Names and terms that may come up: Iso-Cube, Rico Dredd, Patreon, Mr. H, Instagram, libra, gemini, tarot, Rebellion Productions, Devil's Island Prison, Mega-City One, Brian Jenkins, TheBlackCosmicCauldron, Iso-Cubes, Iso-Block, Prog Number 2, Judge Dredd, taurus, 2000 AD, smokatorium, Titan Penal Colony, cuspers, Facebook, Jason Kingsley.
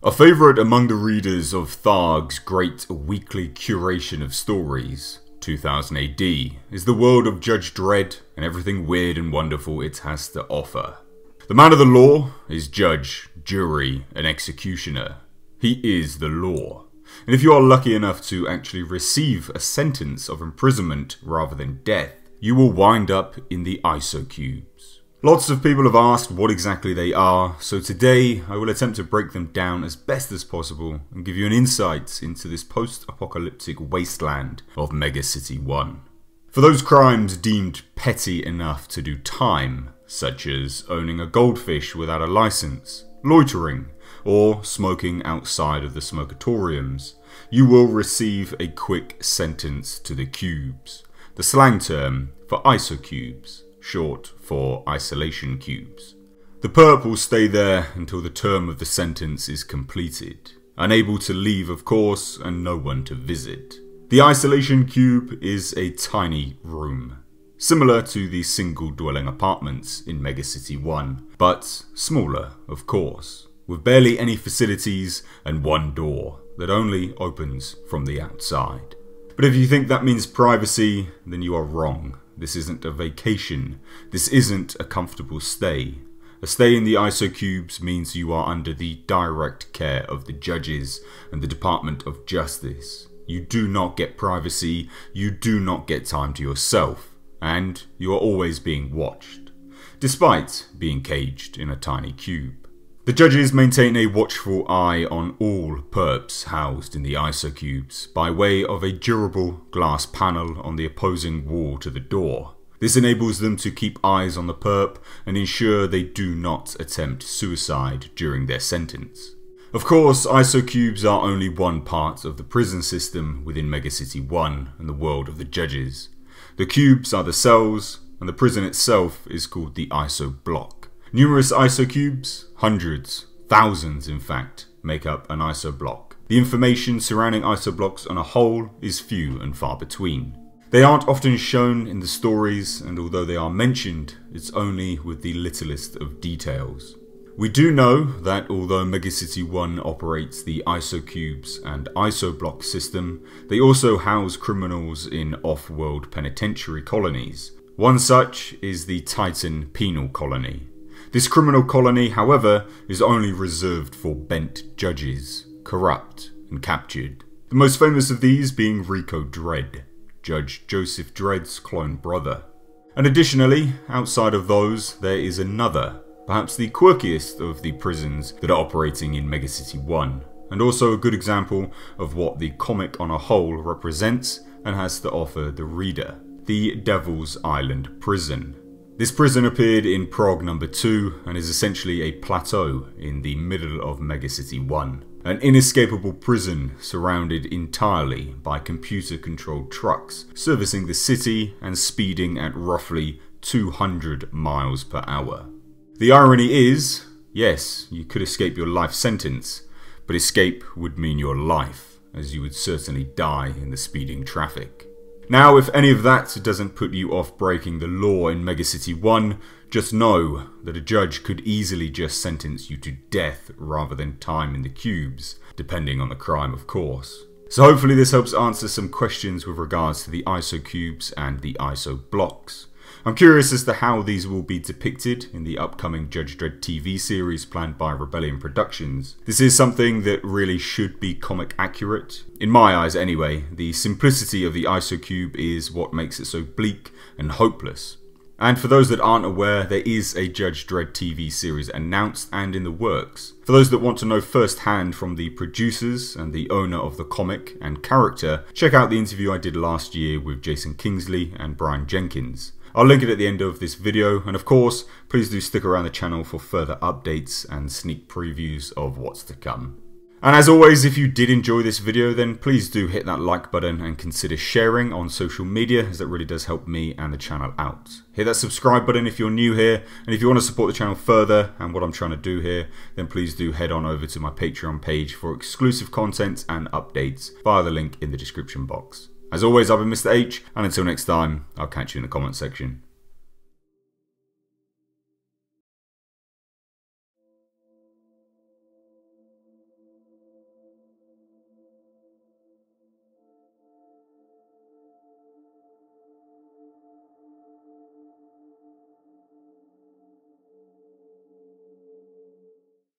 A favourite among the readers of Tharg's great weekly curation of stories, 2000 AD, is the world of Judge Dredd and everything weird and wonderful it has to offer. The man of the law is judge, jury, and executioner. He is the law. And if you are lucky enough to actually receive a sentence of imprisonment rather than death, you will wind up in the Iso-Cubes. Lots of people have asked what exactly they are, so today I will attempt to break them down as best as possible and give you an insight into this post-apocalyptic wasteland of Mega-City One. For those crimes deemed petty enough to do time, such as owning a goldfish without a license, loitering, or smoking outside of the smokatoriums, you will receive a quick sentence to the cubes. The slang term for Iso-Cubes, short for isolation cubes. The perp will stay there until the term of the sentence is completed, unable to leave of course and no one to visit. The isolation cube is a tiny room, similar to the single dwelling apartments in Mega-City One, but smaller of course, with barely any facilities and one door that only opens from the outside. But if you think that means privacy, then you are wrong. This isn't a vacation. This isn't a comfortable stay. A stay in the Iso-Cubes means you are under the direct care of the judges and the Department of Justice. You do not get privacy, you do not get time to yourself, and you are always being watched, despite being caged in a tiny cube. The judges maintain a watchful eye on all perps housed in the Iso-Cubes by way of a durable glass panel on the opposing wall to the door. This enables them to keep eyes on the perp and ensure they do not attempt suicide during their sentence. Of course, Iso-Cubes are only one part of the prison system within Mega-City One and the world of the judges. The cubes are the cells, and the prison itself is called the Iso-Block. Numerous Iso-Cubes, hundreds, thousands in fact, make up an Iso-Block. The information surrounding Iso-Blocks on a whole is few and far between. They aren't often shown in the stories, and although they are mentioned, it's only with the littlest of details. We do know that although Mega-City One operates the Iso-Cubes and Iso-Block system, they also house criminals in off-world penitentiary colonies. One such is the Titan Penal Colony. This criminal colony, however, is only reserved for bent judges, corrupt and captured. The most famous of these being Rico Dredd, Judge Joseph Dredd's clone brother. And additionally, outside of those, there is another, perhaps the quirkiest of the prisons that are operating in Mega-City One, and also a good example of what the comic on a whole represents and has to offer the reader, the Devil's Island Prison. This prison appeared in Prog Number 2 and is essentially a plateau in the middle of Mega-City One. An inescapable prison surrounded entirely by computer-controlled trucks, servicing the city and speeding at roughly 200 miles per hour. The irony is, yes, you could escape your life sentence, but escape would mean your life, as you would certainly die in the speeding traffic. Now, if any of that doesn't put you off breaking the law in Mega-City One, just know that a judge could easily just sentence you to death rather than time in the cubes, depending on the crime of course. So hopefully this helps answer some questions with regards to the Iso-Cubes and the Iso-Blocks. I'm curious as to how these will be depicted in the upcoming Judge Dredd TV series planned by Rebellion Productions. This is something that really should be comic accurate. In my eyes anyway, the simplicity of the Iso-Cube is what makes it so bleak and hopeless. And for those that aren't aware, there is a Judge Dredd TV series announced and in the works. For those that want to know firsthand from the producers and the owner of the comic and character, check out the interview I did last year with Jason Kingsley and Brian Jenkins. I'll link it at the end of this video, and of course, please do stick around the channel for further updates and sneak previews of what's to come. And as always, if you did enjoy this video, then please do hit that like button and consider sharing on social media, as that really does help me and the channel out. Hit that subscribe button if you're new here, and if you want to support the channel further and what I'm trying to do here, then please do head on over to my Patreon page for exclusive content and updates via the link in the description box. As always, I've been Mr. H, and until next time, I'll catch you in the comment section.